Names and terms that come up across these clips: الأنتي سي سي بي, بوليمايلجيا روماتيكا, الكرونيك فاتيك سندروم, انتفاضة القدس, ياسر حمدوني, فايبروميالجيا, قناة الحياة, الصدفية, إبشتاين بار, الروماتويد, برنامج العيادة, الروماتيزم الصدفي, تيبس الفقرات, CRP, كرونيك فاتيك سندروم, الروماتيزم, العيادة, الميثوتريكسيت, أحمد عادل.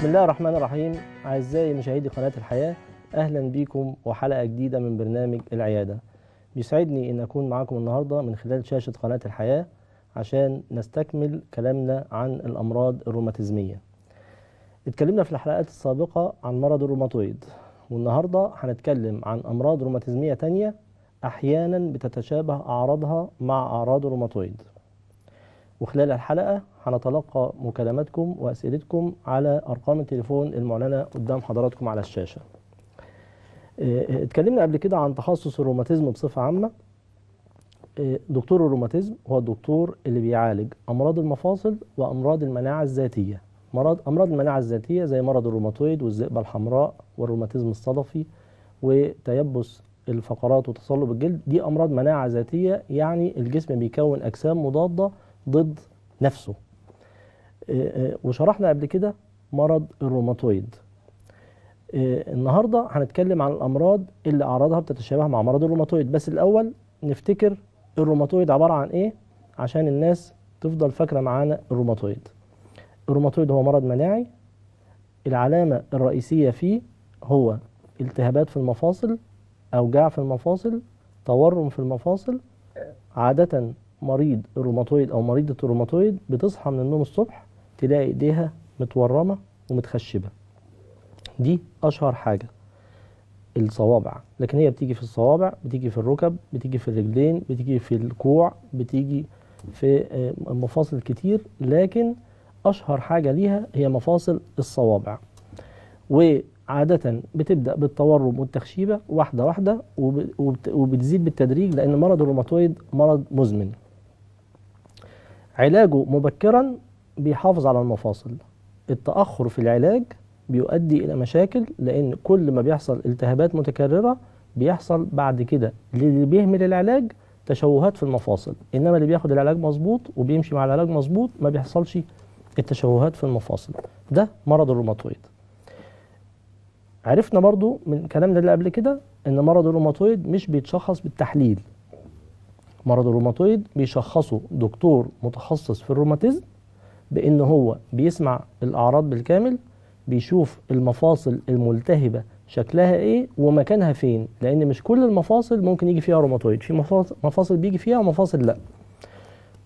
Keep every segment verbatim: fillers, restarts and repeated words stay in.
بسم الله الرحمن الرحيم. أعزائي مشاهدي قناة الحياة، أهلا بكم وحلقة جديدة من برنامج العيادة. بيسعدني أن أكون معكم النهاردة من خلال شاشة قناة الحياة عشان نستكمل كلامنا عن الأمراض الروماتيزمية. اتكلمنا في الحلقات السابقة عن مرض الروماتويد، والنهاردة هنتكلم عن أمراض روماتيزمية تانية أحيانا بتتشابه أعراضها مع أعراض الروماتويد. وخلال الحلقة هنتلقى مكالماتكم وأسئلتكم على أرقام التليفون المعلنة قدام حضراتكم على الشاشة. اتكلمنا قبل كده عن تخصص الروماتيزم بصفة عامة. دكتور الروماتيزم هو الدكتور اللي بيعالج أمراض المفاصل وأمراض المناعة الذاتية. أمراض المناعة الذاتية زي مرض الروماتويد والذئبة الحمراء والروماتيزم الصدفي وتيبس الفقرات وتصلب الجلد، دي أمراض مناعة ذاتية، يعني الجسم بيكون أجسام مضادة ضد نفسه. وشرحنا قبل كده مرض الروماتويد. النهارده هنتكلم عن الأمراض اللي أعراضها بتتشابه مع مرض الروماتويد، بس الأول نفتكر الروماتويد عبارة عن إيه عشان الناس تفضل فاكرة معانا الروماتويد. الروماتويد هو مرض مناعي، العلامة الرئيسية فيه هو التهابات في المفاصل، أوجاع في المفاصل، تورم في المفاصل. عادة مريض الروماتويد أو مريضة الروماتويد بتصحى من النوم الصبح تلاقي إيديها متورمة ومتخشبة، دي أشهر حاجة، الصوابع. لكن هي بتيجي في الصوابع، بتيجي في الركب، بتيجي في الرجلين، بتيجي في الكوع، بتيجي في مفاصل كتير، لكن أشهر حاجة ليها هي مفاصل الصوابع. وعادة بتبدأ بالتورم والتخشيبة واحدة واحدة وبتزيد بالتدريج، لأن مرض الروماتويد مرض مزمن. علاجه مبكرا بيحافظ على المفاصل، التأخر في العلاج بيؤدي إلى مشاكل، لأن كل ما بيحصل التهابات متكررة بيحصل بعد كده اللي بيهمل العلاج تشوهات في المفاصل، إنما اللي بياخد العلاج مظبوط وبيمشي مع العلاج مظبوط ما بيحصلش التشوهات في المفاصل. ده مرض الروماتويد. عرفنا برضو من كلامنا اللي قبل كده إن مرض الروماتويد مش بيتشخص بالتحليل، مرض الروماتويد بيشخصه دكتور متخصص في الروماتيزم بإن هو بيسمع الأعراض بالكامل، بيشوف المفاصل الملتهبة شكلها إيه ومكانها فين، لأن مش كل المفاصل ممكن يجي فيها روماتويد، في مفاصل بيجي فيها ومفاصل لأ.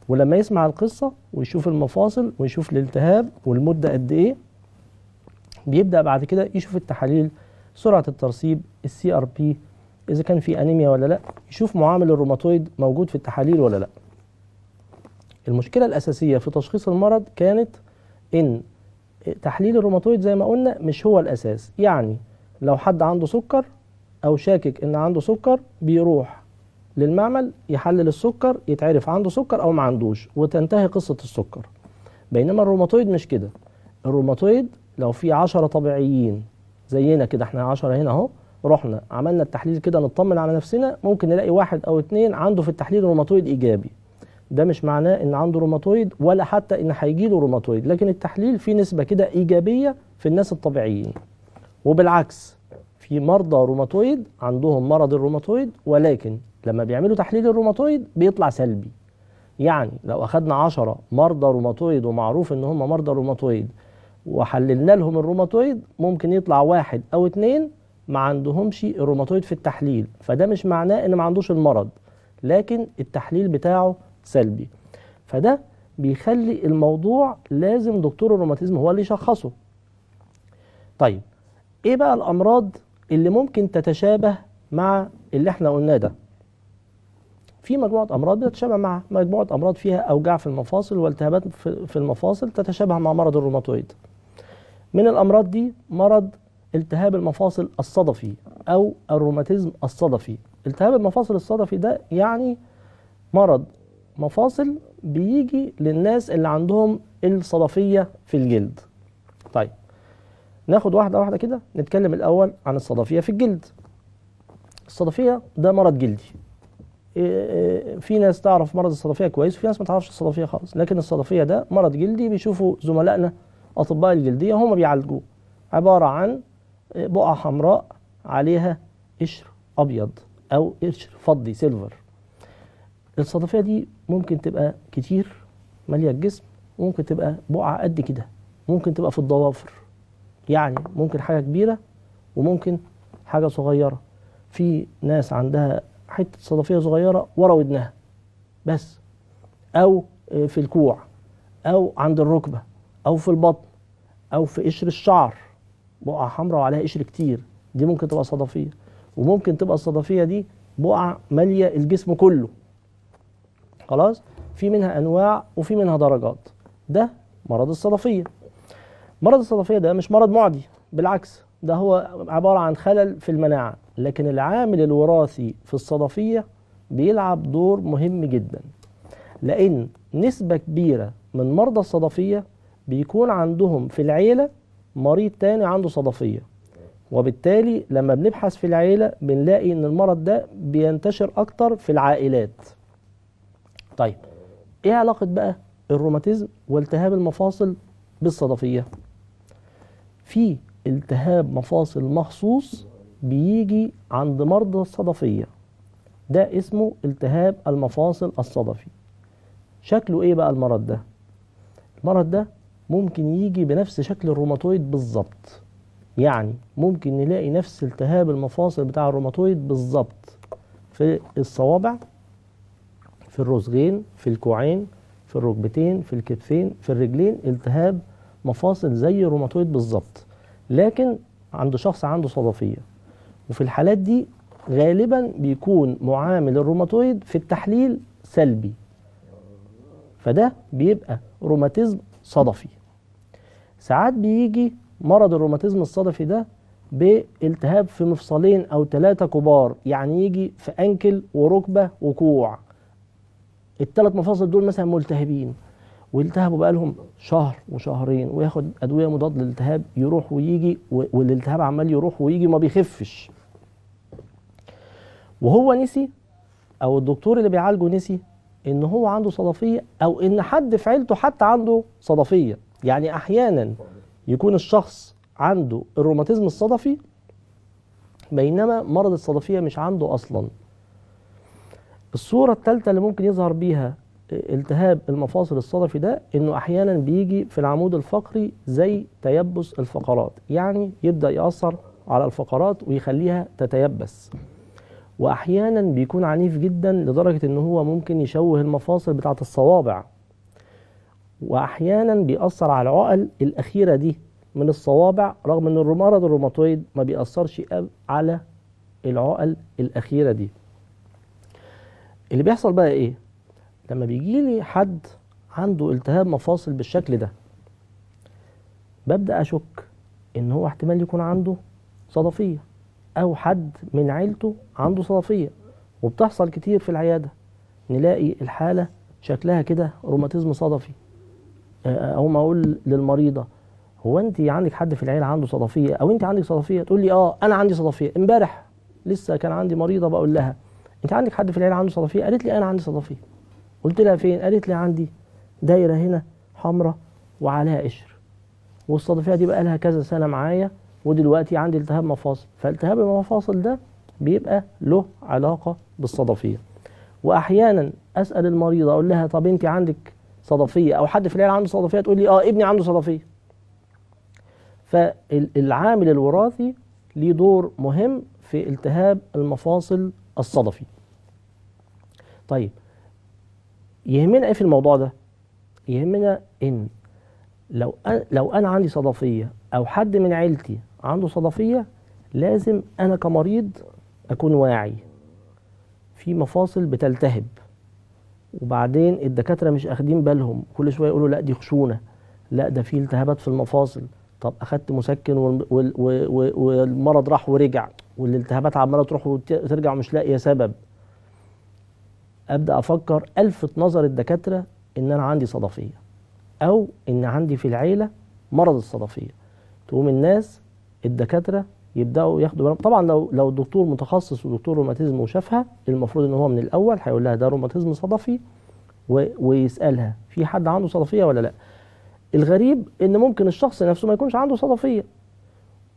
ولما يسمع القصة ويشوف المفاصل ويشوف الالتهاب والمدة قد إيه، بيبدأ بعد كده يشوف التحاليل، سرعة الترسيب، السي آر بي، إذا كان في أنيميا ولا لأ، يشوف معامل الروماتويد موجود في التحاليل ولا لأ. المشكلة الأساسية في تشخيص المرض كانت إن تحليل الروماتويد زي ما قلنا مش هو الأساس، يعني لو حد عنده سكر أو شاكك إن عنده سكر بيروح للمعمل يحلل السكر، يتعرف عنده سكر أو ما عندوش وتنتهي قصة السكر. بينما الروماتويد مش كده، الروماتويد لو في عشرة طبيعيين زينا كده، احنا عشرة هنا اهو، رحنا عملنا التحليل كده نطمن على نفسنا، ممكن نلاقي واحد أو اتنين عنده في التحليل روماتويد إيجابي، ده مش معناه إن عنده روماتويد ولا حتى إن هيجيله روماتويد، لكن التحليل فيه نسبة كده إيجابية في الناس الطبيعيين. وبالعكس في مرضى روماتويد عندهم مرض الروماتويد ولكن لما بيعملوا تحليل الروماتويد بيطلع سلبي. يعني لو أخدنا عشرة مرضى روماتويد ومعروف إن هم مرضى روماتويد وحللنا لهم الروماتويد، ممكن يطلع واحد أو اتنين ما عندهمش الروماتويد في التحليل، فده مش معناه إن ما عندوش المرض، لكن التحليل بتاعه سلبي. فده بيخلي الموضوع لازم دكتور الروماتيزم هو اللي يشخصه. طيب إيه بقى الأمراض اللي ممكن تتشابه مع اللي احنا قلناه ده؟ في مجموعة أمراض بتتشابه مع مجموعة أمراض، فيها أوجاع في المفاصل والتهابات في المفاصل تتشابه مع مرض الروماتويد. من الأمراض دي مرض التهاب المفاصل الصدفي أو الروماتيزم الصدفي. التهاب المفاصل الصدفي ده يعني مرض مفاصل بيجي للناس اللي عندهم الصدفية في الجلد. طيب ناخد واحدة واحدة كده، نتكلم الأول عن الصدفية في الجلد. الصدفية ده مرض جلدي، في ناس تعرف مرض الصدفية كويس وفي ناس ما تعرفش الصدفية خالص، لكن الصدفية ده مرض جلدي بيشوفوا زملائنا أطباء الجلدية هم بيعالجوه. عبارة عن بقعة حمراء عليها قشر أبيض أو قشر فضي سيلفر. الصدفية دي ممكن تبقى كتير مالية الجسم، ممكن تبقى بقعة قد كده، ممكن تبقى في الضوافر، يعني ممكن حاجة كبيرة وممكن حاجة صغيرة. في ناس عندها حتة صدفية صغيرة ورا ودنها بس، أو في الكوع، أو عند الركبة، أو في البطن، أو في قشر الشعر، بقعة حمراء وعليها قشر كتير، دي ممكن تبقى صدفية. وممكن تبقى الصدفية دي بقعة مالية الجسم كله. خلاص، في منها أنواع وفي منها درجات. ده مرض الصدفية. مرض الصدفية ده مش مرض معدي، بالعكس ده هو عبارة عن خلل في المناعة، لكن العامل الوراثي في الصدفية بيلعب دور مهم جدا، لأن نسبة كبيرة من مرضى الصدفية بيكون عندهم في العيلة مريض تاني عنده صدفية، وبالتالي لما بنبحث في العيلة بنلاقي ان المرض ده بينتشر اكتر في العائلات. طيب ايه علاقة بقى الروماتيزم والتهاب المفاصل بالصدفية؟ في التهاب مفاصل مخصوص بيجي عند مرضى الصدفية، ده اسمه التهاب المفاصل الصدفي. شكله ايه بقى المرض ده؟ المرض ده ممكن يجي بنفس شكل الروماتويد بالظبط، يعني ممكن نلاقي نفس التهاب المفاصل بتاع الروماتويد بالظبط في الصوابع، في الرسغين، في الكوعين، في الركبتين، في الكتفين، في الرجلين. التهاب مفاصل زي الروماتويد بالظبط، لكن عند شخص عنده صدفية. وفي الحالات دي غالبا بيكون معامل الروماتويد في التحليل سلبي، فده بيبقى روماتيزم صدفي. ساعات بيجي مرض الروماتيزم الصدفي ده بالتهاب في مفصلين أو ثلاثة كبار، يعني يجي في أنكل وركبة وكوع، الثلاث مفاصل دول مثلا ملتهبين والتهبوا بقالهم شهر وشهرين، وياخد أدوية مضاد للالتهاب، يروح ويجي والالتهاب عمال يروح ويجي ما بيخفش، وهو نسي أو الدكتور اللي بيعالجه نسي إن هو عنده صدفية أو إن حد في عيلته حتى عنده صدفية. يعني أحيانا يكون الشخص عنده الروماتيزم الصدفي بينما مرض الصدفية مش عنده أصلا. الصورة الثالثة اللي ممكن يظهر بيها التهاب المفاصل الصدفي ده إنه أحيانا بيجي في العمود الفقري زي تيبس الفقرات، يعني يبدأ يأثر على الفقرات ويخليها تتيبس، وأحيانا بيكون عنيف جدا لدرجة إنه هو ممكن يشوه المفاصل بتاعة الصوابع، وأحيانا بيأثر على العقل الأخيرة دي من الصوابع، رغم إن المرض الروماتويد ما بيأثرش على العقل الأخيرة دي. اللي بيحصل بقى إيه؟ لما بيجيلي حد عنده التهاب مفاصل بالشكل ده ببدأ أشك إن هو احتمال يكون عنده صدفية أو حد من عيلته عنده صدفية، وبتحصل كتير في العيادة نلاقي الحالة شكلها كده روماتيزم صدفي. أو ما أقول للمريضة هو أنت عندك حد في العيلة عنده صدفية أو أنت عندك صدفية؟ تقول لي آه أنا عندي صدفية. امبارح لسه كان عندي مريضة بقول لها أنت عندك حد في العيلة عنده صدفية؟ قالت لي أنا عندي صدفية. قلت لها فين؟ قالت لي عندي دايرة هنا حمراء وعليها قشر، والصدفية دي بقى لها كذا سنة معايا، ودلوقتي عندي التهاب مفاصل. فالتهاب المفاصل ده بيبقى له علاقة بالصدفية. وأحيانا أسأل المريضة أقول لها طب أنت عندك صدفية أو حد في العيلة عنده صدفية؟ تقول لي آه ابني عنده صدفية. فالعامل الوراثي ليه دور مهم في التهاب المفاصل الصدفي. طيب يهمنا إيه في الموضوع ده؟ يهمنا إن لو لو أنا عندي صدفية أو حد من عيلتي عنده صدفية لازم أنا كمريض أكون واعي. في مفاصل بتلتهب وبعدين الدكاترة مش أخدين بالهم، كل شوية يقولوا لا دي خشونة، لا ده في التهابات في المفاصل، طب أخدت مسكن والمرض راح ورجع، والالتهابات عمالة تروح وترجع ومش لاقية سبب. أبدأ أفكر ألفت نظر الدكاترة إن أنا عندي صدفية أو إن عندي في العيلة مرض الصدفية. تقوم الناس الدكاترة يبدأوا ياخدوا بالهم. طبعا لو لو الدكتور متخصص ودكتور روماتيزم وشافها المفروض ان هو من الاول هيقول لها ده روماتيزم صدفي ويسألها في حد عنده صدفية ولا لا. الغريب ان ممكن الشخص نفسه ما يكونش عنده صدفية،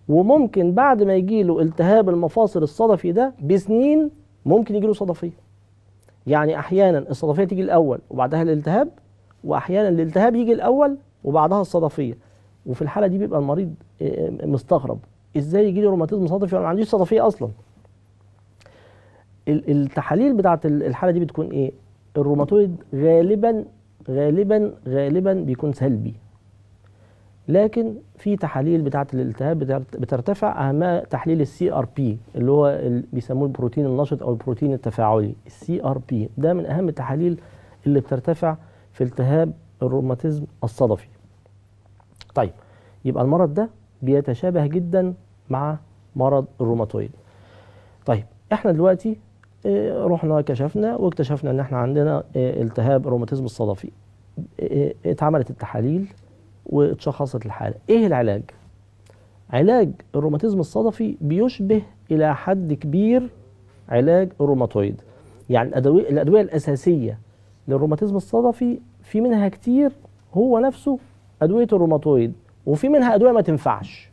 وممكن بعد ما يجيله التهاب المفاصل الصدفي ده بسنين ممكن يجيله صدفية. يعني احيانا الصدفية تيجي الاول وبعدها الالتهاب، واحيانا الالتهاب يجي الاول وبعدها الصدفية، وفي الحاله دي بيبقى المريض مستغرب ازاي يجي لي روماتيزم صدفي وانا ما عنديش صدفيه اصلا. التحاليل بتاعه الحاله دي بتكون ايه؟ الروماتويد غالبا غالبا غالبا بيكون سلبي، لكن في تحاليل بتاعه الالتهاب بترتفع، اهمها تحليل السي ار بي اللي هو بيسموه البروتين النشط او البروتين التفاعلي. السي ار بي ده من اهم التحاليل اللي بترتفع في التهاب الروماتيزم الصدفي. طيب يبقى المرض ده بيتشابه جدا مع مرض الروماتويد. طيب احنا دلوقتي رحنا كشفنا واكتشفنا ان احنا عندنا التهاب الروماتيزم الصدفي، اتعملت التحاليل واتشخصت الحالة. ايه العلاج؟ علاج الروماتيزم الصدفي بيشبه الى حد كبير علاج الروماتويد، يعني الادوية الاساسية للروماتيزم الصدفي في منها كتير هو نفسه ادوية الروماتويد، وفي منها ادوية ما تنفعش.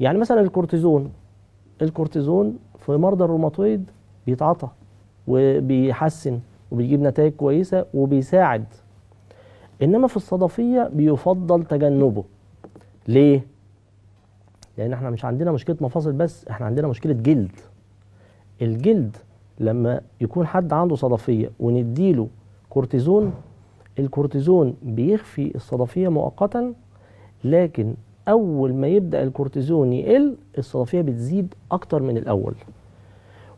يعني مثلا الكورتيزون، الكورتيزون في مرضى الروماتويد بيتعطى وبيحسن وبيجيب نتائج كويسة وبيساعد، انما في الصدفية بيفضل تجنبه. ليه؟ لان احنا مش عندنا مشكلة مفاصل بس، احنا عندنا مشكلة جلد. الجلد لما يكون حد عنده صدفية ونديله كورتيزون، الكورتيزون بيخفي الصدفية مؤقتا، لكن اول ما يبدأ الكورتيزون يقل الصدفية بتزيد اكتر من الاول.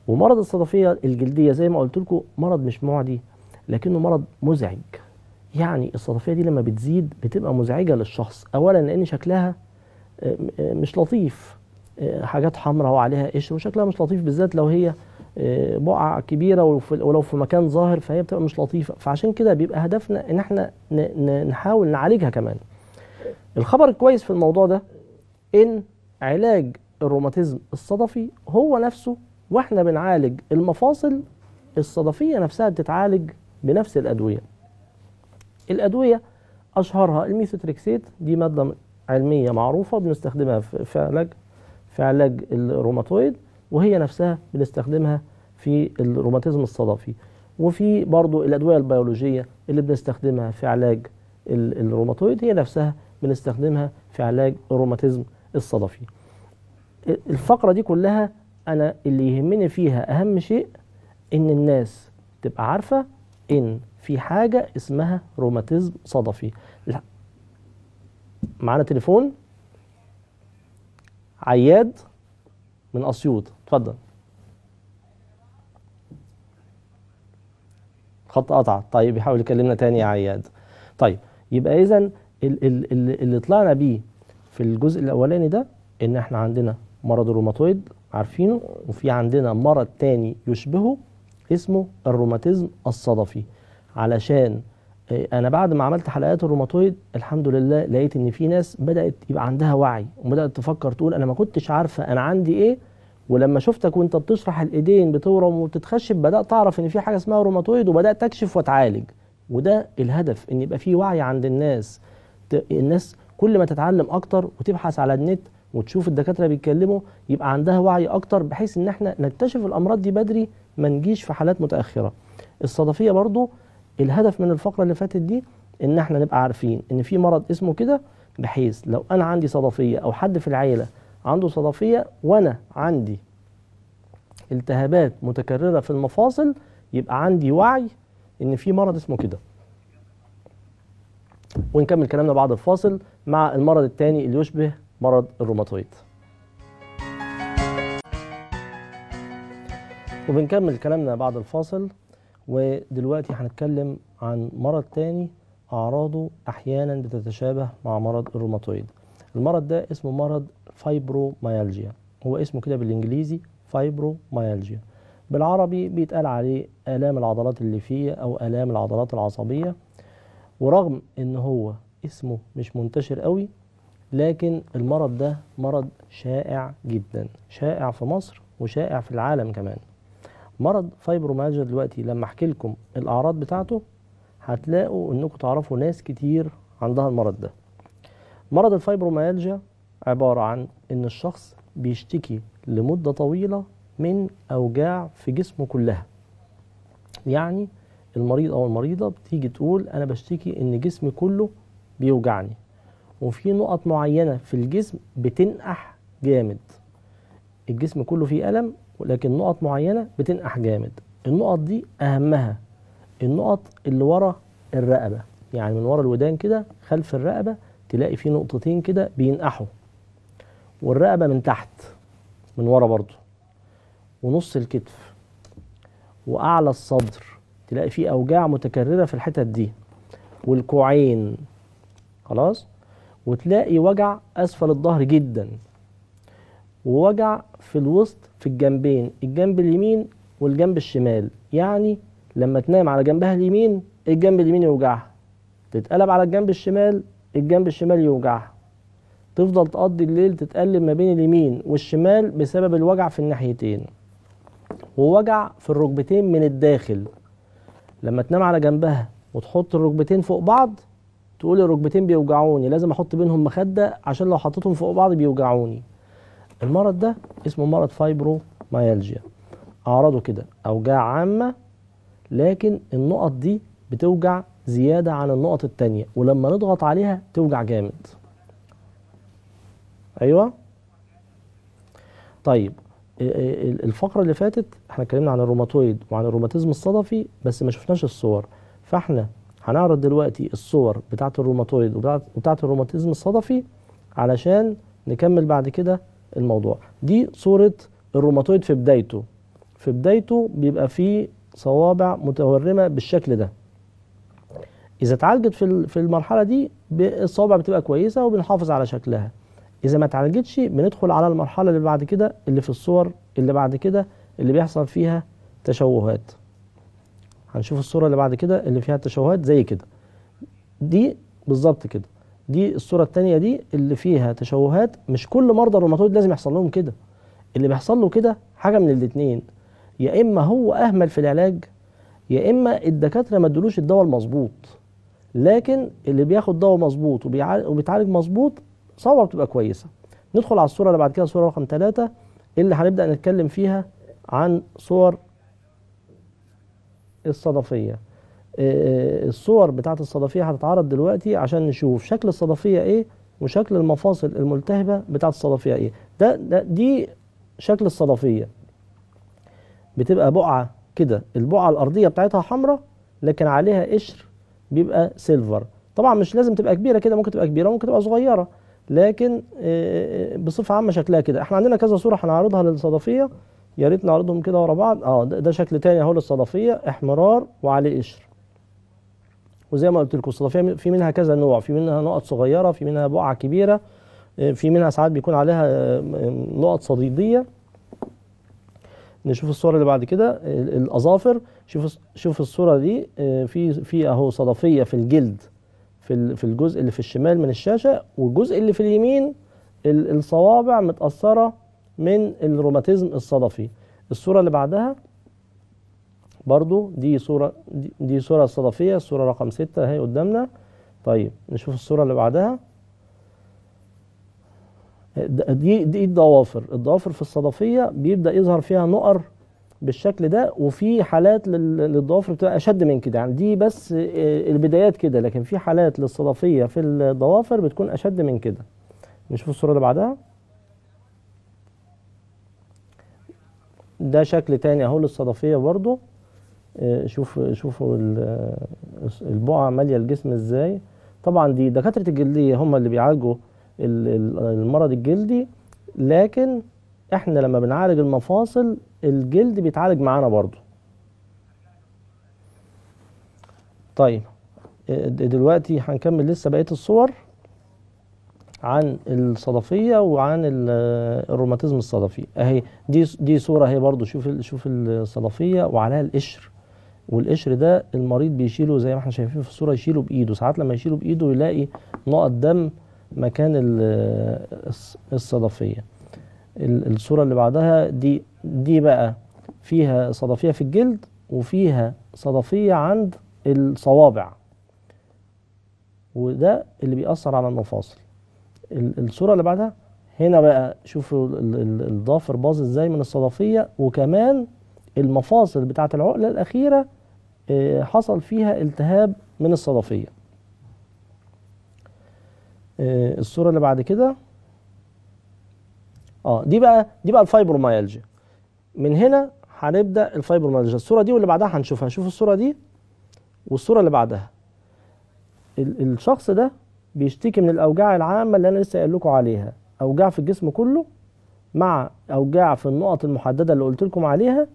ومرض الصدفية الجلدية زي ما قلت لكم مرض مش معدي، لكنه مرض مزعج. يعني الصدفية دي لما بتزيد بتبقى مزعجة للشخص، اولا لان شكلها مش لطيف، حاجات حمراء وعليها قشر وشكلها مش لطيف، بالذات لو هي بقعة كبيرة ولو في مكان ظاهر فهي بتبقى مش لطيفة. فعشان كده بيبقى هدفنا ان احنا نحاول نعالجها كمان. الخبر الكويس في الموضوع ده ان علاج الروماتيزم الصدفي هو نفسه، واحنا بنعالج المفاصل الصدفية نفسها بتتعالج بنفس الأدوية. الأدوية أشهرها الميثوتريكسيت، دي مادة علمية معروفة بنستخدمها في علاج في علاج الروماتويد، وهي نفسها بنستخدمها في الروماتيزم الصدفي. وفي برضو الأدوية البيولوجية اللي بنستخدمها في علاج الروماتويد هي نفسها بنستخدمها في علاج الروماتيزم الصدفي. الفقرة دي كلها أنا اللي يهمني فيها أهم شيء إن الناس تبقى عارفة إن في حاجة اسمها روماتيزم صدفي. لا، معانا تليفون عياد من أسيوط، اتفضل. خط قطع، طيب يحاول يكلمنا تاني يا عياد. طيب يبقى إذن اللي طلعنا بيه في الجزء الأولاني ده إن إحنا عندنا مرض الروماتويد عارفينه، وفي عندنا مرض تاني يشبهه اسمه الروماتيزم الصدفي. علشان انا بعد ما عملت حلقات الروماتويد الحمد لله لقيت ان في ناس بدأت يبقى عندها وعي وبدأت تفكر، تقول انا ما كنتش عارفة انا عندي ايه، ولما شفتك وانت بتشرح الايدين بتورم وبتتخشب بدأت اعرف ان في حاجة اسمها روماتويد وبدأت اكشف واتعالج. وده الهدف، ان يبقى في وعي عند الناس. الناس كل ما تتعلم اكتر وتبحث على النت وتشوف الدكاترة بيتكلموا يبقى عندها وعي أكتر، بحيث إن احنا نكتشف الأمراض دي بدري ما نجيش في حالات متأخرة. الصدفية برضو الهدف من الفقرة اللي فاتت دي إن احنا نبقى عارفين إن في مرض اسمه كده، بحيث لو أنا عندي صدفية أو حد في العيلة عنده صدفية وأنا عندي التهابات متكررة في المفاصل يبقى عندي وعي إن في مرض اسمه كده. ونكمل كلامنا بعد الفاصل مع المرض التاني اللي يشبه مرض الروماتويد. وبنكمل كلامنا بعد الفاصل، ودلوقتي هنتكلم عن مرض تاني أعراضه أحيانا بتتشابه مع مرض الروماتويد. المرض ده اسمه مرض فايبروميالجيا، هو اسمه كده بالإنجليزي فايبروميالجيا، بالعربي بيتقال عليه آلام العضلات الليفية أو آلام العضلات العصبية. ورغم إن هو اسمه مش منتشر قوي لكن المرض ده مرض شائع جدا، شائع في مصر وشائع في العالم كمان. مرض فايبروميالجيا دلوقتي لما احكي لكم الاعراض بتاعته هتلاقوا انكم تعرفوا ناس كتير عندها المرض ده. مرض الفايبروميالجيا عبارة عن ان الشخص بيشتكي لمدة طويلة من اوجاع في جسمه كلها. يعني المريض او المريضة بتيجي تقول انا بشتكي ان جسمي كله بيوجعني، وفي نقط معينة في الجسم بتنقح جامد. الجسم كله فيه ألم ولكن نقط معينة بتنقح جامد. النقط دي أهمها النقط اللي ورا الرقبة، يعني من ورا الودان كده خلف الرقبة تلاقي فيه نقطتين كده بينقحوا، والرقبة من تحت من ورا برضو، ونص الكتف وأعلى الصدر تلاقي فيه أوجاع متكررة في الحتت دي، والكوعين خلاص، وتلاقي وجع أسفل الظهر جدا، ووجع في الوسط في الجنبين، الجنب اليمين والجنب الشمال. يعني لما تنام على جنبها اليمين الجنب اليمين يوجعها، تتقلب على الجنب الشمال الجنب الشمال يوجعها، تفضل تقضي الليل تتقلب ما بين اليمين والشمال بسبب الوجع في الناحيتين. ووجع في الركبتين من الداخل، لما تنام على جنبها وتحط الركبتين فوق بعض تقول الركبتين بيوجعوني، لازم احط بينهم مخدة عشان لو حطيتهم فوق بعض بيوجعوني. المرض ده اسمه مرض فايبروميالجيا، اعراضه كده اوجاع عامة لكن النقط دي بتوجع زيادة عن النقط التانية، ولما نضغط عليها توجع جامد. ايوه طيب، الفقرة اللي فاتت احنا اتكلمنا عن الروماتويد وعن الروماتيزم الصدفي بس ما شفناش الصور، فاحنا هنعرض دلوقتي الصور بتاعة الروماتويد وبتاعة الروماتيزم الصدفي علشان نكمل بعد كده الموضوع. دي صورة الروماتويد في بدايته، في بدايته بيبقى فيه صوابع متورمة بالشكل ده، إذا اتعالجت في المرحلة دي الصوابع بتبقى كويسة وبنحافظ على شكلها، إذا ما اتعالجتش بندخل على المرحلة اللي بعد كده اللي في الصور اللي بعد كده اللي بيحصل فيها تشوهات. هنشوف الصورة اللي بعد كده اللي فيها تشوهات زي كده، دي بالظبط كده، دي الصورة التانية دي اللي فيها تشوهات. مش كل مرضى الروماتويد لازم يحصل لهم كده، اللي بيحصل له كده حاجة من الاتنين، يا إما هو أهمل في العلاج يا إما الدكاترة ما ادولوش الدواء المظبوط. لكن اللي بياخد دواء مظبوط وبيتعالج مظبوط صورة بتبقى كويسة. ندخل على الصورة اللي بعد كده، صورة رقم ثلاثة اللي هنبدأ نتكلم فيها عن صور الصدفية. الصور بتاعت الصدفية هتتعرض دلوقتي عشان نشوف شكل الصدفية ايه وشكل المفاصل الملتهبة بتاعت الصدفية ايه. ده, ده دي شكل الصدفية، بتبقى بقعة كده، البقعة الأرضية بتاعتها حمراء لكن عليها قشر بيبقى سيلفر. طبعا مش لازم تبقى كبيرة كده، ممكن تبقى كبيرة وممكن تبقى صغيرة، لكن بصفة عامة شكلها كده. احنا عندنا كذا صورة هنعرضها للصدفية، يا ريت نعرضهم كده ورا بعض. اه ده شكل تاني اهو للصدفية، احمرار وعليه قشر. وزي ما قلت لكم الصدفية في منها كذا نوع، في منها نقط صغيرة، في منها بقعة كبيرة، في منها ساعات بيكون عليها نقط صديدية. نشوف الصورة اللي بعد كده الأظافر. شوف شوف الصورة دي، في في اهو صدفية في الجلد في في الجزء اللي في الشمال من الشاشة، والجزء اللي في اليمين الصوابع متأثرة من الروماتيزم الصدفي. الصورة اللي بعدها برضو دي صورة، دي صورة الصدفية، الصورة رقم ستة اهي قدامنا. طيب نشوف الصورة اللي بعدها، دي دي الضوافر. الضوافر في الصدفية بيبدأ يظهر فيها نقر بالشكل ده، وفي حالات للضوافر بتبقى أشد من كده، يعني دي بس البدايات كده، لكن في حالات للصدفية في الضوافر بتكون أشد من كده. نشوف الصورة اللي بعدها، ده شكل تاني اهو للصدفية برضو. شوف شوفوا البقعة مالية الجسم ازاي. طبعا دي دكاترة الجلدية هم اللي بيعالجوا المرض الجلدي، لكن احنا لما بنعالج المفاصل الجلد بيتعالج معانا برضو. طيب دلوقتي هنكمل لسه بقية الصور عن الصدفية وعن الروماتيزم الصدفي. اهي دي دي صورة اهي برضو، شوف شوف الصدفية وعليها القشر، والقشر ده المريض بيشيله زي ما احنا شايفين في الصورة، يشيله بايده. ساعات لما يشيله بايده يلاقي نقط دم مكان الصدفية. الصورة اللي بعدها دي دي بقى فيها صدفية في الجلد وفيها صدفية عند الصوابع، وده اللي بيأثر على المفاصل. الصورة اللي بعدها هنا بقى شوفوا الضافر باظ ازاي من الصدفية، وكمان المفاصل بتاعة العقلة الأخيرة حصل فيها التهاب من الصدفية. الصورة اللي بعد كده اه دي بقى دي بقى الفايبروميالجيا. من هنا هنبدأ الفايبروميالجيا، الصورة دي واللي بعدها هنشوفها، هنشوف الصورة دي والصورة اللي بعدها. الشخص ده بيشتكي من الأوجاع العامة اللي أنا لسه قايل لكم عليها، أوجاع في الجسم كله مع أوجاع في النقط المحددة اللي قلت لكم عليها،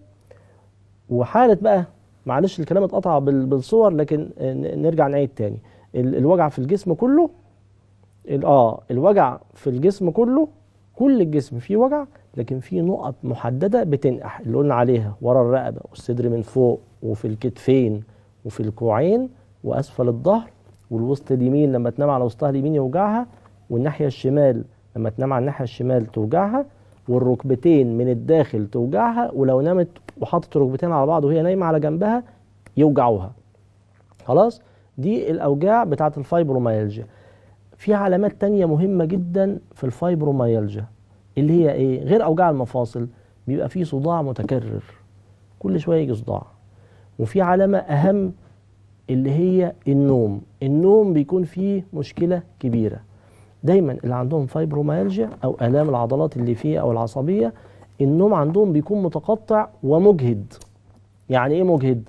وحالة بقى معلش الكلام اتقطع بالصور لكن نرجع نعيد تاني. الوجع في الجسم كله، اه الوجع في الجسم كله، كل الجسم فيه وجع لكن فيه نقط محددة بتنقح اللي قلنا عليها، ورا الرقبة والصدر من فوق وفي الكتفين وفي الكوعين وأسفل الظهر، والوسط اليمين لما تنام على وسطها اليمين يوجعها، والناحية الشمال لما تنام على الناحية الشمال توجعها، والركبتين من الداخل توجعها، ولو نامت وحطت ركبتين على بعض وهي نايمة على جنبها يوجعوها. خلاص دي الأوجاع بتاعة الفايبروميالجيا. في علامات تانية مهمة جدا في الفايبروميالجيا اللي هي ايه؟ غير أوجاع المفاصل بيبقى فيه صداع متكرر، كل شوية يجي صداع. وفي علامة أهم اللي هي النوم، النوم بيكون فيه مشكلة كبيرة. دايما اللي عندهم فايبروميالجيا او الام العضلات اللي فيه او العصبيه النوم عندهم بيكون متقطع ومجهد. يعني ايه مجهد؟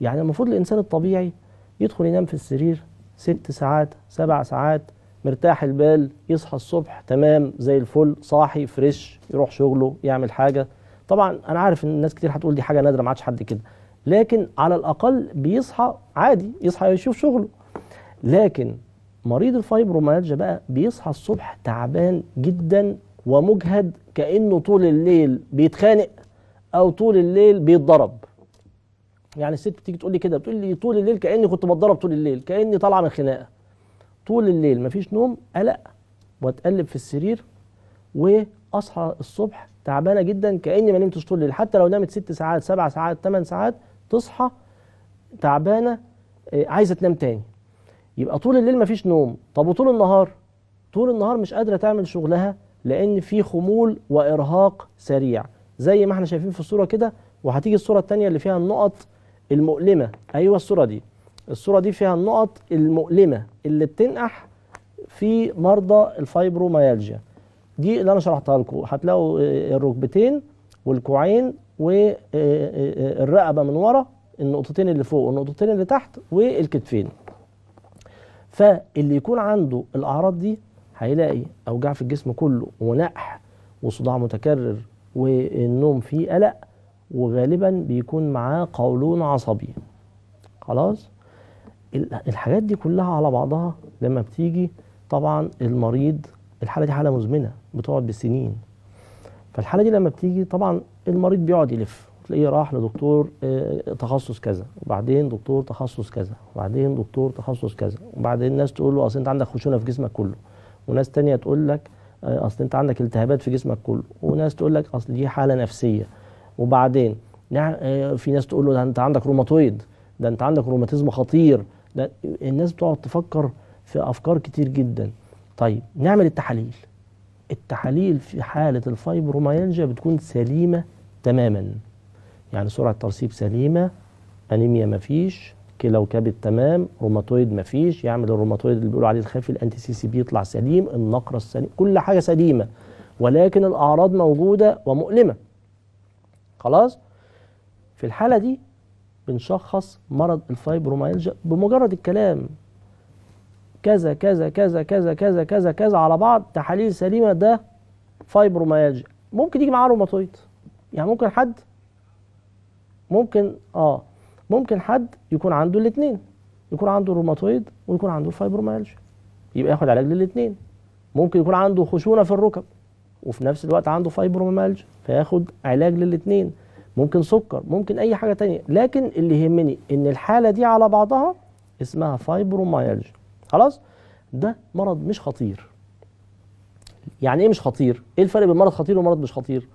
يعني المفروض الانسان الطبيعي يدخل ينام في السرير ست ساعات سبع ساعات مرتاح البال، يصحى الصبح تمام زي الفل صاحي فريش، يروح شغله يعمل حاجه. طبعا انا عارف ان الناس كتير هتقول دي حاجه نادره ما عادش حد كده، لكن على الاقل بيصحى عادي، يصحى يشوف شغله. لكن مريض الفايبروميالجيا بقى بيصحى الصبح تعبان جدا ومجهد، كأنه طول الليل بيتخانق أو طول الليل بيتضرب. يعني الست بتيجي تقول لي كده، بتقول لي طول الليل كأني كنت بتضرب طول الليل، كأني طالعة من خناقة طول الليل، مفيش نوم، قلق، واتقلب في السرير، وأصحى الصبح تعبانة جدا كأني ما نمتش طول الليل. حتى لو نامت ست ساعات سبع ساعات ثمان ساعات تصحى تعبانة عايزة تنام تاني. يبقى طول الليل مفيش نوم. طب وطول النهار؟ طول النهار مش قادرة تعمل شغلها لأن في خمول وإرهاق سريع زي ما احنا شايفين في الصورة كده. وهتيجي الصورة التانية اللي فيها النقط المؤلمة. أيوة الصورة دي، الصورة دي فيها النقط المؤلمة اللي بتنقح في مرضى الفايبروميالجيا. دي اللي أنا شرحتها لكم، هتلاقوا الركبتين والكوعين والرقبة من ورا، النقطتين اللي فوق والنقطتين اللي تحت، والكتفين. فاللي يكون عنده الأعراض دي هيلاقي أوجاع في الجسم كله ونقح وصداع متكرر والنوم فيه قلق، وغالبا بيكون معاه قولون عصبي. خلاص الحاجات دي كلها على بعضها لما بتيجي طبعا المريض، الحالة دي حالة مزمنة بتقعد بالسنين، فالحالة دي لما بتيجي طبعا المريض بيقعد يلف، تلاقيه راح لدكتور تخصص كذا، وبعدين دكتور تخصص كذا، وبعدين دكتور تخصص كذا، وبعدين ناس تقول له اصل انت عندك خشونه في جسمك كله، وناس تانية تقول لك اصل انت عندك التهابات في جسمك كله، وناس تقول لك اصل دي حاله نفسيه، وبعدين في ناس تقول له ده انت عندك روماتويد، ده انت عندك روماتيزم خطير، ده الناس بتقعد تفكر في افكار كتير جدا. طيب نعمل التحاليل. التحاليل في حاله الفايبروميالجيا بتكون سليمه تماما، يعني سرعة ترسيب سليمة، أنيميا مفيش، كلى وكبد تمام، روماتويد مفيش، يعمل الروماتويد اللي بيقولوا عليه الخفي، الأنتي سي سي بي يطلع سليم، النقرة السليم، كل حاجة سليمة، ولكن الأعراض موجودة ومؤلمة. خلاص؟ في الحالة دي بنشخص مرض الفايبروميالجيا بمجرد الكلام، كذا كذا كذا كذا كذا كذا كذا على بعض، تحاليل سليمة، ده فايبروميالجيا. ممكن يجي معاه روماتويد، يعني ممكن حد ممكن اه ممكن حد يكون عنده الاثنين، يكون عنده الروماتويد ويكون عنده الفايبروميالجيا، يبقى ياخد علاج للاثنين. ممكن يكون عنده خشونه في الركب وفي نفس الوقت عنده فايبروميالجيا فياخد علاج للاثنين. ممكن سكر، ممكن اي حاجه تانية، لكن اللي يهمني ان الحاله دي على بعضها اسمها فايبروميالجيا. خلاص ده مرض مش خطير. يعني ايه مش خطير؟ ايه الفرق بين مرض خطير ومرض مش خطير؟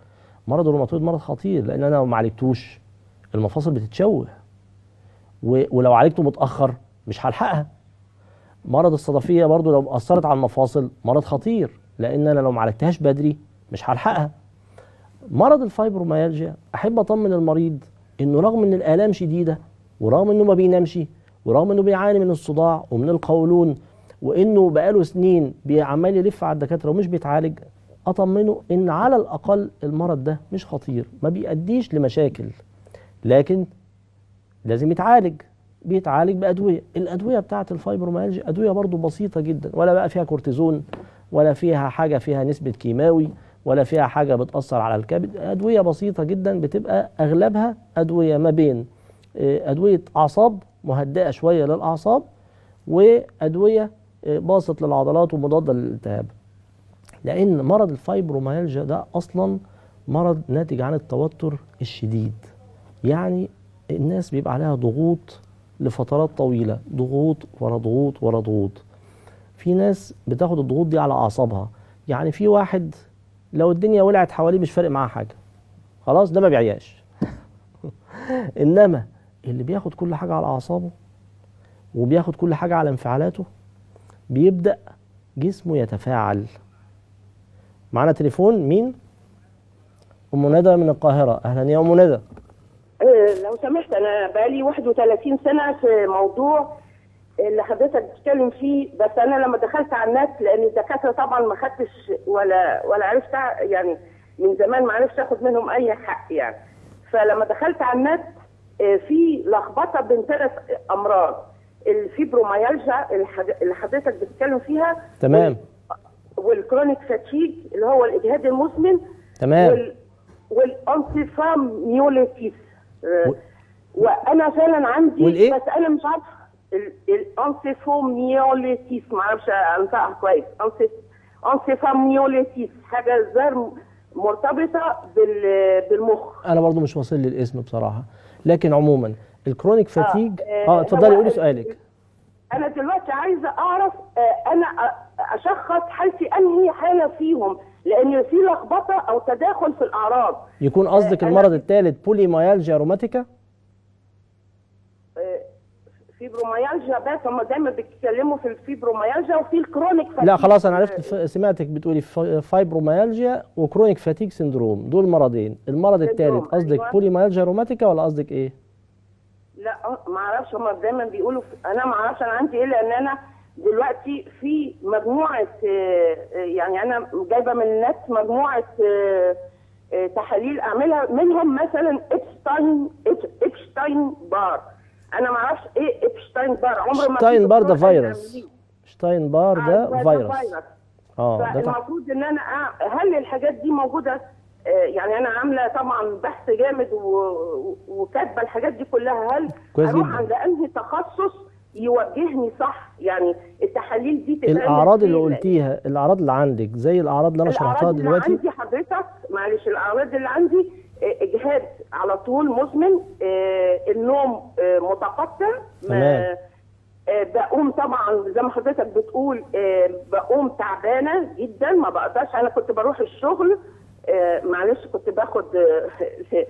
مرض الروماتويد مرض خطير لان انا لو ما عالجتوش المفاصل بتتشوه، ولو عالجته متأخر مش هلحقها. مرض الصدفية برضو لو أثرت على المفاصل مرض خطير لأن أنا لو ما عالجتهاش بدري مش هلحقها. مرض الفايبروميالجيا أحب أطمن المريض إنه رغم إن الآلام شديدة، ورغم إنه ما بينامش، ورغم إنه بيعاني من الصداع ومن القولون، وانه بقاله سنين عمال يلف على الدكاتره ومش بيتعالج، اطمنه ان على الاقل المرض ده مش خطير، ما بيؤديش لمشاكل، لكن لازم يتعالج. بيتعالج بادويه، الادويه بتاعه الفايبروميالجيا ادويه برضو بسيطه جدا، ولا بقى فيها كورتيزون ولا فيها حاجه فيها نسبه كيماوي ولا فيها حاجه بتاثر على الكبد، ادويه بسيطه جدا، بتبقى اغلبها ادويه ما بين ادويه اعصاب مهدئه شويه للاعصاب وادويه باسط للعضلات ومضاده للالتهاب. لان مرض الفايبروميالجيا ده اصلا مرض ناتج عن التوتر الشديد، يعني الناس بيبقى عليها ضغوط لفترات طويله، ضغوط ورا ضغوط ورا ضغوط. في ناس بتاخد الضغوط دي على اعصابها، يعني في واحد لو الدنيا ولعت حواليه مش فارق معاه حاجه، خلاص ده ما بيعياش. انما اللي بياخد كل حاجه على اعصابه وبياخد كل حاجه على انفعالاته بيبدا جسمه يتفاعل. معانا تليفون، مين؟ ام ندى من القاهره. اهلا يا ام ندى. لو سمحت، انا بقالي واحد وثلاثين سنه في موضوع اللي حضرتك بتتكلم فيه، بس انا لما دخلت على النت، لان الدكاتره طبعا ما خدتش ولا ولا عرفت، يعني من زمان ما عرفتش اخد منهم اي حق يعني. فلما دخلت على النت في لخبطه بين ثلاث امراض، الفيبروميالجيا اللي حضرتك بتتكلم فيها، تمام، والكرونيك فاتيك اللي هو الاجهاد المزمن، تمام، وال... والانصفام ميوليتيس. و... وانا فعلا عندي والإيه؟ بس انا مش عارفه الانسيفوميوليتيس، ما اعرفش انطقها كويس، انسيفوميوليتيس حاجه زي مرتبطه بالمخ، انا برضو مش واصل للاسم بصراحه، لكن عموما الكرونيك فاتيج اه اتفضلي قولي سؤالك. انا دلوقتي عايزه اعرف آه انا اشخص حالتي انهي حاله فيهم، لان في لخبطه او تداخل في الاعراض. يكون قصدك آه المرض الثالث بوليمايلجيا روماتيكا؟ آه فيبروميالجيا، بس هم دايما بيتكلموا في الفيبروميالجيا وفي الكرونيك فاتيك. لا خلاص انا عرفت، سمعتك بتقولي فايبروميالجيا وكرونيك فاتيك سندروم، دول مرضين. المرض الثالث قصدك بوليمايلجيا روماتيكا ولا قصدك ايه؟ لا ما اعرفش، هم دايما بيقولوا انا ما اعرفش انا عندي ايه، لان انا دلوقتي في مجموعه، يعني انا جايبه من الناس مجموعه تحاليل اعملها، منهم مثلا إبشتاين إبشتاين بار. انا ما اعرفش ايه إبشتاين بار، عمري ما إبشتاين بار ده فيروس. إبشتاين بار ده فيروس اه ده المفروض ان انا هل الحاجات دي موجوده؟ يعني انا عامله طبعا بحث جامد وكاتبه الحاجات دي كلها، هل اروح عند انهي تخصص يوجهني صح؟ يعني التحاليل دي تبقى الاعراض اللي قلتيها، الاعراض اللي عندك زي الاعراض اللي انا شرحتها دلوقتي. الاعراض اللي عندي حضرتك معلش، الاعراض اللي عندي اجهاد على طول مزمن، النوم متقطع، تمام، بقوم طبعا زي ما حضرتك بتقول بقوم تعبانه جدا، ما بقدرش. انا كنت بروح الشغل آه معلش كنت باخد آه آه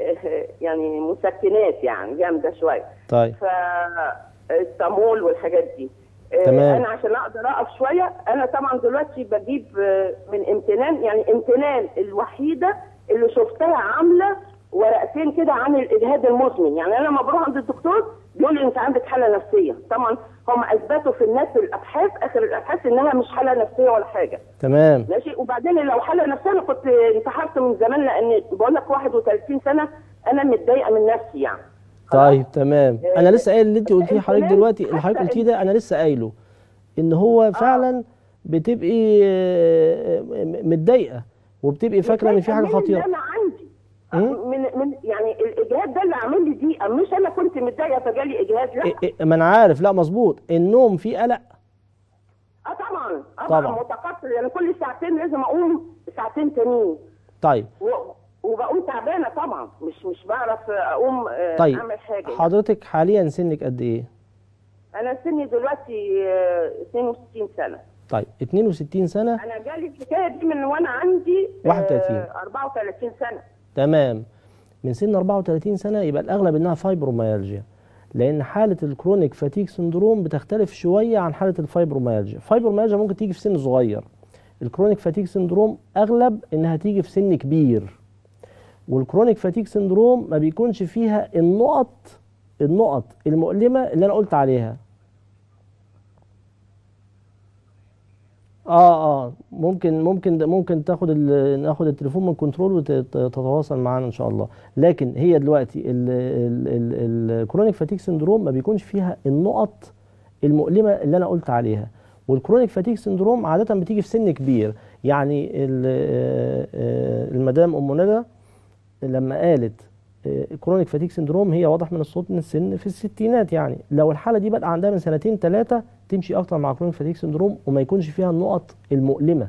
آه يعني مسكنات يعني جامده شويه، طيب، فالتامول والحاجات دي آه تمام. انا عشان اقدر اقف شويه، انا طبعا دلوقتي بجيب آه من امتنان، يعني امتنان الوحيده اللي شفتها عامله ورقتين كده عن الاجهاد المزمن. يعني انا لما بروح عند الدكتور بيقول لي انت عندك حاله نفسيه، طبعا هم اثبتوا في الناس الابحاث اخر الابحاث انها مش حاله نفسيه ولا حاجه، تمام، ماشي. وبعدين لو حاله نفسيه انا كنت انتحرت من زمان، لان بقول لك واحد وثلاثين سنه انا متضايقه من نفسي يعني. طيب تمام. آه انا لسه قايل اللي انت قلتيه حضرتك دلوقتي، اللي حضرتك قلتيه ده انا لسه قايله، ان هو فعلا آه. بتبقي متضايقه وبتبقي فاكره ان في حاجه خطيره. من من يعني الاجهاد ده اللي عامل لي ضيقه، مش انا كنت متضايقه فجالي اجهاد، لا إيه إيه ما انا عارف، لا مظبوط. النوم فيه قلق اه طبعا طبعا متقطع، يعني كل ساعتين لازم اقوم ساعتين تانيين، طيب، وبقوم تعبانه طبعا، مش مش بعرف اقوم طيب. اعمل حاجه. طيب حضرتك حاليا سنك قد ايه؟ انا سني دلوقتي اثنين وستين سنه. طيب اثنين وستين سنه، انا جالي الحكايه دي من وانا عندي واحد وثلاثين آه أربعة وثلاثين سنه، تمام، من سن أربعة وثلاثين سنه، يبقى الاغلب انها فايبروميالجيا، لان حاله الكرونيك فاتيك سندروم بتختلف شويه عن حاله الفايبروميالجيا. فايبروميالجيا ممكن تيجي في سن صغير، الكرونيك فاتيك سندروم اغلب انها تيجي في سن كبير، والكرونيك فاتيك سندروم ما بيكونش فيها النقط النقط المؤلمه اللي انا قلت عليها. اه اه ممكن ممكن ممكن تاخد ناخد التليفون من كنترول وتتواصل معانا ان شاء الله. لكن هي دلوقتي الكرونيك فاتيك سندروم ما بيكونش فيها النقط المؤلمه اللي انا قلت عليها، والكرونيك فاتيك سندروم عاده بتيجي في سن كبير. يعني المدام ام ندى لما قالت كرونيك فاتيك سندروم هي واضح من الصوت من السن في الستينات، يعني لو الحاله دي بقى عندها من سنتين ثلاثه تمشي اكتر مع كرونيك فاتيك سندروم وما يكونش فيها النقط المؤلمه.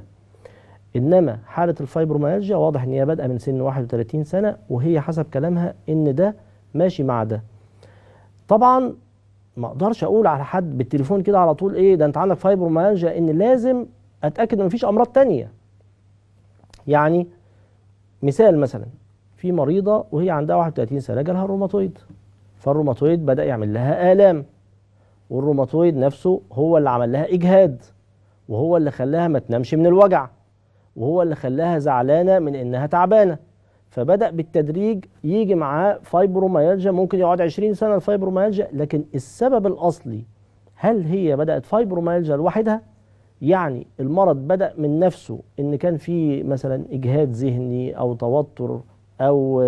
انما حاله الفايبروميالجيا واضح ان هي بادئه من سن واحد وثلاثين سنه، وهي حسب كلامها ان ده ماشي مع ده. طبعا ما اقدرش اقول على حد بالتليفون كده على طول ايه ده انت عندك فايبروميالجيا، ان لازم اتاكد ان مفيش امراض تانية. يعني مثال مثلا في مريضه وهي عندها واحد وثلاثين سنه جالها الروماتويد، فالروماتويد بدا يعمل لها الام، والروماتويد نفسه هو اللي عمل لها اجهاد، وهو اللي خلاها ما تنامش من الوجع، وهو اللي خلاها زعلانه من انها تعبانه، فبدا بالتدريج يجي معاه فايبروميالجيا. ممكن يقعد عشرين سنه الفايبروميالجيا، لكن السبب الاصلي هل هي بدات فايبروميالجيا لوحدها؟ يعني المرض بدا من نفسه ان كان في مثلا اجهاد ذهني او توتر او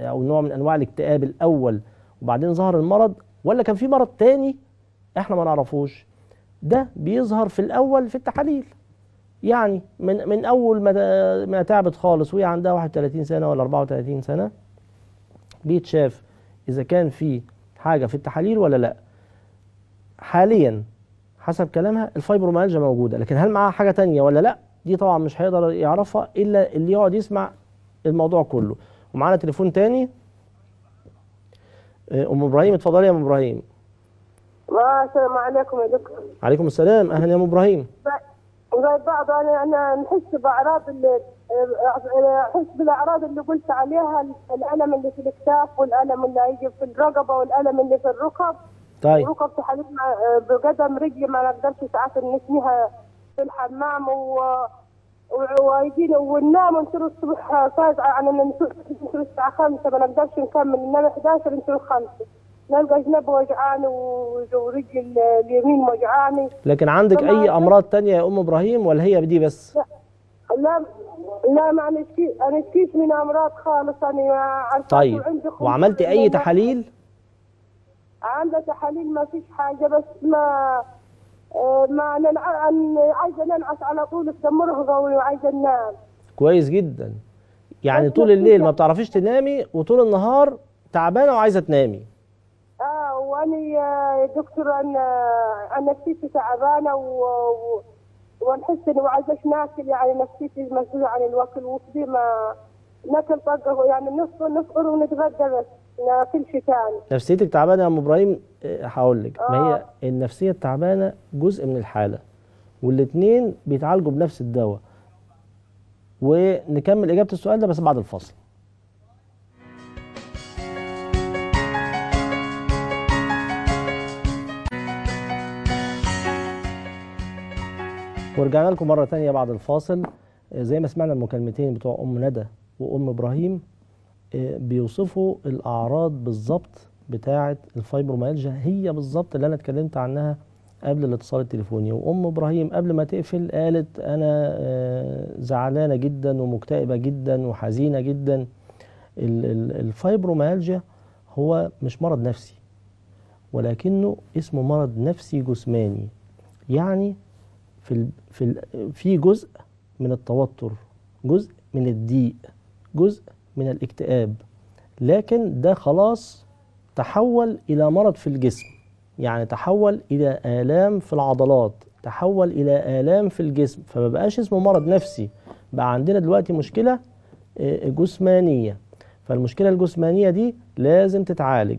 او نوع من انواع الاكتئاب الاول وبعدين ظهر المرض، ولا كان في مرض تاني احنا ما نعرفوش؟ ده بيظهر في الاول في التحاليل، يعني من من اول ما ما تعبت خالص وهي عندها واحد وثلاثين سنه ولا أربعة وثلاثين سنه بيتشاف اذا كان في حاجه في التحاليل ولا لا. حاليا حسب كلامها الفايبروميالجيا موجوده، لكن هل معاها حاجه تانية ولا لا؟ دي طبعا مش هيقدر يعرفها الا اللي يقعد يسمع الموضوع كله. ومعانا تليفون تاني، ام ابراهيم. اتفضلي يا ام ابراهيم. السلام عليكم يا دكتور. عليكم السلام، اهلا يا ام ابراهيم. زي بعض انا انا نحس باعراض اللي احس بالاعراض اللي قلت عليها، الالم اللي في الاكتاف والالم اللي هيجي في الرقبه والالم اللي في الركب. طيب الركب تحاليل بقدم رجلي ما اقدرش ساعات نسميها في الحمام و ويجينا وننام ونصير الصبح فاجعة، يعني نصير الساعة خمسة ما نقدرش نكمل، ننام إحداشر نصير خمسة، نلقى جنبي وجعاني ورجلي اليمين وجعاني. لكن عندك أي أمراض تانية يا أم إبراهيم ولا هي بدي بس؟ لا لا, لا ما نشكيش أنا نشكيش من أمراض خالص أنا. طيب وعملتي أي تحاليل؟ عندي تحاليل ما فيش حاجة، بس ما ما انا عايزه ننعس على طول، استمره قوي وعايزه انام. كويس جدا. يعني طول الليل ما بتعرفيش تنامي وطول النهار تعبانه وعايزه تنامي. اه وانا يا دكتور انا انا نفسيتي تعبانه و... ونحس اني ما عايزاش ناكل، يعني نفسيتي مسؤوله عن الاكل وكده، ما ناكل طاقه يعني نص نفطر ونتغدى بس ما ناكلش تاني. نفسيتك تعبانه يا ام ابراهيم؟ هقول لك آه. ما هي النفسيه التعبانه جزء من الحاله، والاثنين بيتعالجوا بنفس الدواء. ونكمل اجابه السؤال ده بس بعد الفصل. ورجعنا لكم مره ثانيه بعد الفاصل. زي ما سمعنا المكالمتين بتوع ام ندى وام ابراهيم بيوصفوا الاعراض بالظبط بتاعه الفايبروميالجيا، هي بالظبط اللي انا اتكلمت عنها قبل الاتصال التليفوني. وام ابراهيم قبل ما تقفل قالت انا زعلانه جدا ومكتئبه جدا وحزينه جدا. الفايبروميالجيا هو مش مرض نفسي، ولكنه اسمه مرض نفسي جسماني. يعني في في في جزء من التوتر، جزء من الضيق، جزء من الاكتئاب، لكن ده خلاص تحول إلى مرض في الجسم. يعني تحول إلى آلام في العضلات، تحول إلى آلام في الجسم، فما بقاش اسمه مرض نفسي، بقى عندنا دلوقتي مشكلة جسمانية. فالمشكلة الجسمانية دي لازم تتعالج.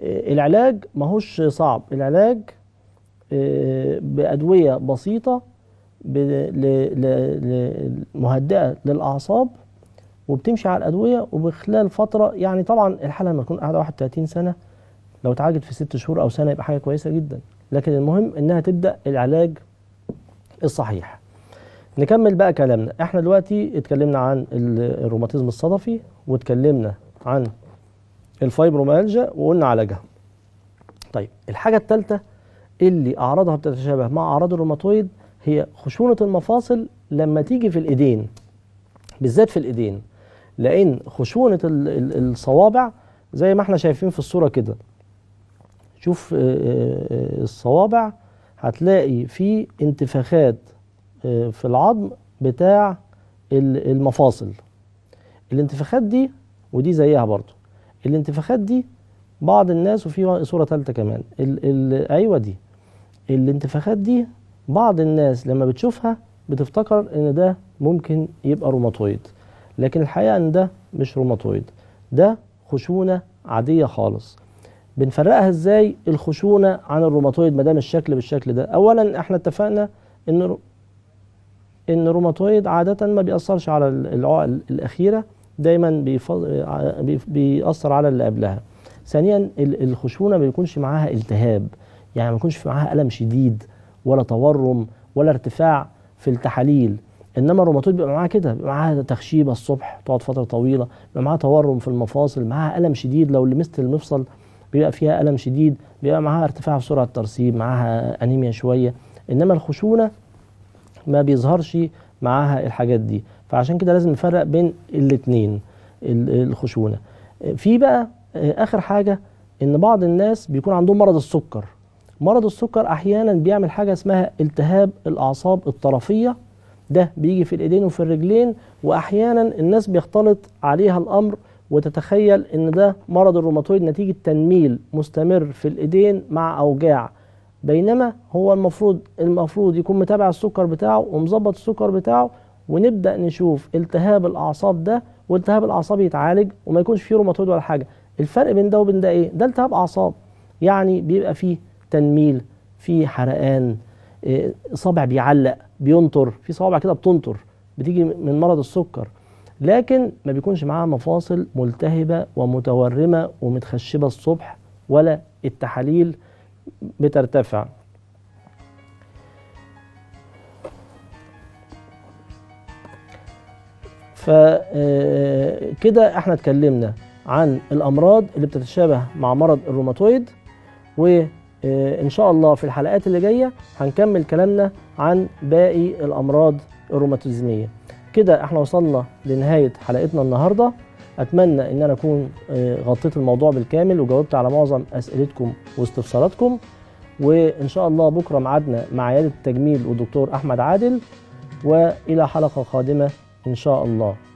العلاج ماهوش صعب، العلاج بأدوية بسيطة مهدئة للأعصاب، وبتمشي على الادويه، وبخلال فتره يعني طبعا الحاله لما تكون قاعده واحد وثلاثين سنه لو اتعالجت في ست شهور او سنه يبقى حاجه كويسه جدا، لكن المهم انها تبدا العلاج الصحيح. نكمل بقى كلامنا. احنا دلوقتي اتكلمنا عن الروماتيزم الصدفي، واتكلمنا عن الفايبروميالجيا، وقلنا علاجها. طيب الحاجه الثالثه اللي اعراضها بتتشابه مع اعراض الروماتويد هي خشونة المفاصل لما تيجي في الإيدين، بالذات في الإيدين، لأن خشونة الصوابع زي ما احنا شايفين في الصورة كده. شوف الصوابع هتلاقي في انتفاخات في العظم بتاع المفاصل. الانتفاخات دي ودي زيها برضو، الانتفاخات دي بعض الناس، وفي صورة ثالثة كمان ال ال ايوه دي الانتفاخات دي بعض الناس لما بتشوفها بتفتكر ان ده ممكن يبقى روماتويد، لكن الحقيقة ان ده مش روماتويد، ده خشونة عادية خالص. بنفرقها ازاي الخشونة عن الروماتويد ما دام الشكل بالشكل ده؟ اولا احنا اتفقنا ان ان الروماتويد عادة ما بيأثرش على العقل الأخيرة، دايما بيأثر على اللي قبلها. ثانيا الخشونة ما بيكونش معاها التهاب، يعني ما يكونش معاها ألم شديد ولا تورم ولا ارتفاع في التحاليل، انما الروماتويد بيبقى معاها كده، بيبقى معاها تخشيبة الصبح تقعد فترة طويلة، بيبقى معاها تورم في المفاصل، معاها ألم شديد، لو لمست المفصل بيبقى فيها ألم شديد، بيبقى معاها ارتفاع في سرعة الترسيب، معاها أنيميا شوية. انما الخشونة ما بيظهرش معاها الحاجات دي، فعشان كده لازم نفرق بين الاتنين الخشونة. في بقى آخر حاجة ان بعض الناس بيكون عندهم مرض السكر. مرض السكر أحيانا بيعمل حاجة اسمها التهاب الأعصاب الطرفية، ده بيجي في الإيدين وفي الرجلين، وأحيانا الناس بيختلط عليها الأمر وتتخيل ان ده مرض الروماتويد نتيجة تنميل مستمر في الإيدين مع أوجاع، بينما هو المفروض المفروض يكون متابع السكر بتاعه ومظبط السكر بتاعه، ونبدأ نشوف التهاب الأعصاب ده، والتهاب الأعصاب يتعالج وما يكونش فيه روماتويد ولا حاجة. الفرق بين ده وبين ده ايه؟ ده التهاب أعصاب، يعني بيبقى فيه تنميل، فيه حرقان، صابع بيعلق بينطر، في صوابع كده بتنطر بتيجي من مرض السكر، لكن ما بيكونش معاها مفاصل ملتهبة ومتورمة ومتخشبة الصبح ولا التحاليل بترتفع. فكده احنا اتكلمنا عن الأمراض اللي بتتشابه مع مرض الروماتويد، وإن شاء الله في الحلقات اللي جاية هنكمل كلامنا عن باقي الأمراض الروماتيزمية. كده احنا وصلنا لنهاية حلقتنا النهاردة، أتمنى إن أنا أكون غطيت الموضوع بالكامل وجاوبت على معظم أسئلتكم واستفساراتكم، وإن شاء الله بكرة ميعادنا مع عيادة التجميل والدكتور أحمد عادل، وإلى حلقة قادمة إن شاء الله.